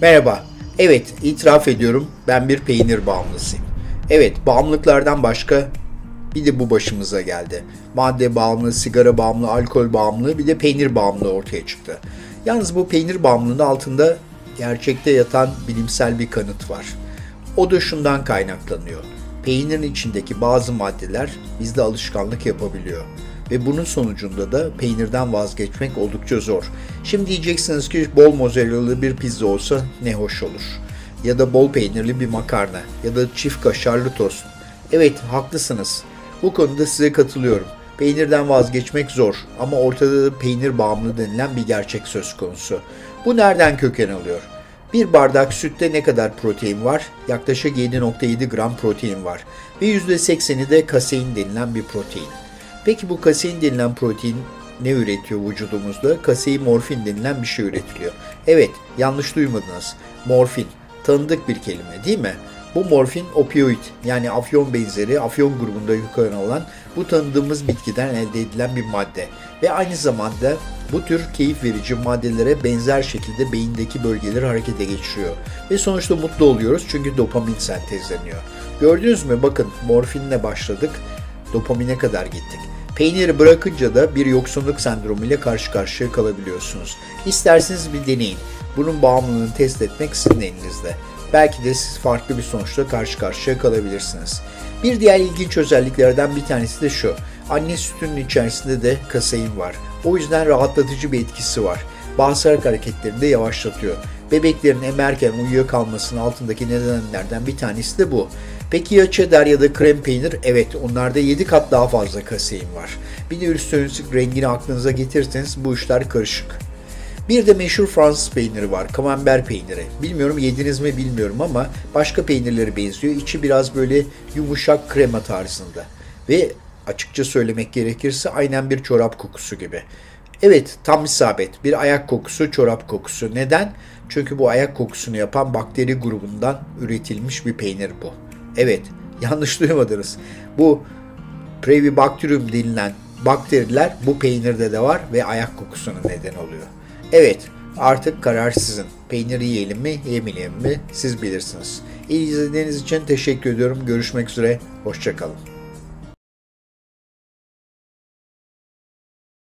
Merhaba. Evet, itiraf ediyorum, ben bir peynir bağımlısıyım. Evet, bağımlılıklardan başka bir de bu başımıza geldi. Madde bağımlılığı, sigara bağımlılığı, alkol bağımlılığı, bir de peynir bağımlılığı ortaya çıktı. Yalnız bu peynir bağımlılığının altında gerçekte yatan bilimsel bir kanıt var. O da şundan kaynaklanıyor. Peynirin içindeki bazı maddeler bizde alışkanlık yapabiliyor. Ve bunun sonucunda da peynirden vazgeçmek oldukça zor. Şimdi diyeceksiniz ki bol mozzarella'lı bir pizza olsa ne hoş olur. Ya da bol peynirli bir makarna ya da çift kaşarlı tost. Evet, haklısınız. Bu konuda size katılıyorum. Peynirden vazgeçmek zor ama ortada da peynir bağımlılığı denilen bir gerçek söz konusu. Bu nereden köken alıyor? Bir bardak sütte ne kadar protein var? Yaklaşık 7,7 gram protein var. Ve %80'i de kasein denilen bir protein. Peki bu kasein denilen protein ne üretiyor vücudumuzda? Kasei morfin denilen bir şey üretiliyor. Evet, yanlış duymadınız. Morfin. Tanıdık bir kelime değil mi? Bu morfin opioid, yani afyon benzeri, afyon grubunda yukarı olan bu tanıdığımız bitkiden elde edilen bir madde. Ve aynı zamanda bu tür keyif verici maddelere benzer şekilde beyindeki bölgeleri harekete geçiriyor. Ve sonuçta mutlu oluyoruz çünkü dopamin sentezleniyor. Gördünüz mü? Bakın, morfinle başladık, dopamine kadar gittik. Peyniri bırakınca da bir yoksunluk sendromu ile karşı karşıya kalabiliyorsunuz. İsterseniz bir deneyin. Bunun bağımlılığını test etmek sizin elinizde. Belki de siz farklı bir sonuçla karşı karşıya kalabilirsiniz. Bir diğer ilginç özelliklerden bir tanesi de şu. Anne sütünün içerisinde de kasein var. O yüzden rahatlatıcı bir etkisi var. Bağırsak hareketlerini de yavaşlatıyor. Bebeklerin emerken uyuyakalmasının altındaki nedenlerden bir tanesi de bu. Peki ya cheddar ya da krem peynir? Evet, onlarda 7 kat daha fazla kasein var. Bir de üstünlük rengini aklınıza getirirseniz bu işler karışık. Bir de meşhur Fransız peyniri var, Kamember peyniri. Bilmiyorum yediniz mi bilmiyorum ama başka peynirlere benziyor. İçi biraz böyle yumuşak krema tarzında. Ve açıkça söylemek gerekirse aynen bir çorap kokusu gibi. Evet, tam isabet. Bir ayak kokusu, çorap kokusu. Neden? Çünkü bu ayak kokusunu yapan bakteri grubundan üretilmiş bir peynir bu. Evet, yanlış duymadınız. Bu Previbacterium denilen bakteriler bu peynirde de var ve ayak kokusunun nedeni oluyor. Evet, artık karar sizin. Peyniri yiyelim mi, yemeyelim mi siz bilirsiniz. İzlediğiniz için teşekkür ediyorum. Görüşmek üzere, hoşça kalın.